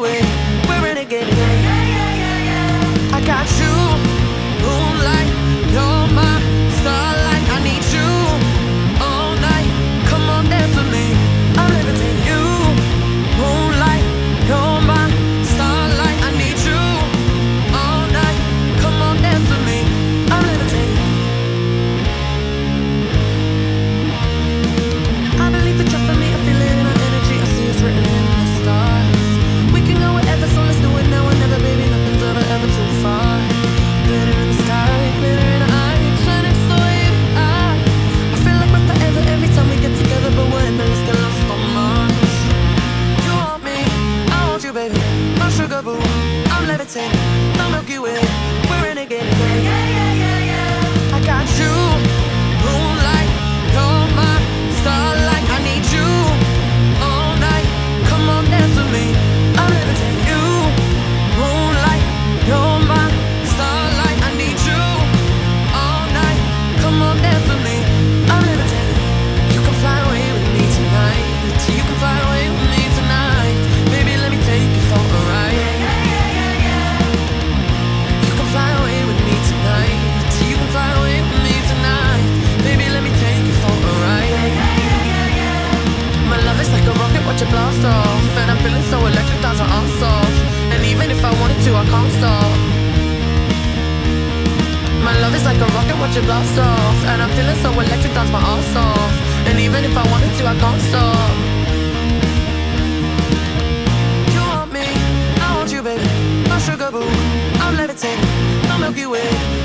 do it. We're renegading. Yeah, yeah, yeah, yeah. I got you, moonlight. You're my starlight. I need you all night. Come on, dance with me. I'm levitating. You, moonlight. You're my starlight. I need you all night. Come on, dance with me. I'm levitating. I believe that you're for me. I feel it in my energy. I see it's written in the stars. So let's do it now or never, baby. Nothing's ever, ever too far. Glitter in the sky, glitter in the eyes, shining so in the eye. I feel like we're forever every time we get together, but what if let's get lost on Mars? You want me, I want you, baby. My sugar boo, I'm levitating. Don't milk you in, we're renegading. Yeah, yeah, yeah, yeah. I got you, moonlight. You're my starlight. I need you all night. Come on, dance with me. I'm levitating. Blast off, and I'm feeling so electric, thoughts are unsolved. And even if I wanted to, I can't stop. My love is like a rocket, watch it blast off. And I'm feeling so electric, that's my ass off. And even if I wanted to, I can't stop. You want me, I want you, baby. My sugar boo, I'm levitating. Don't milk you in.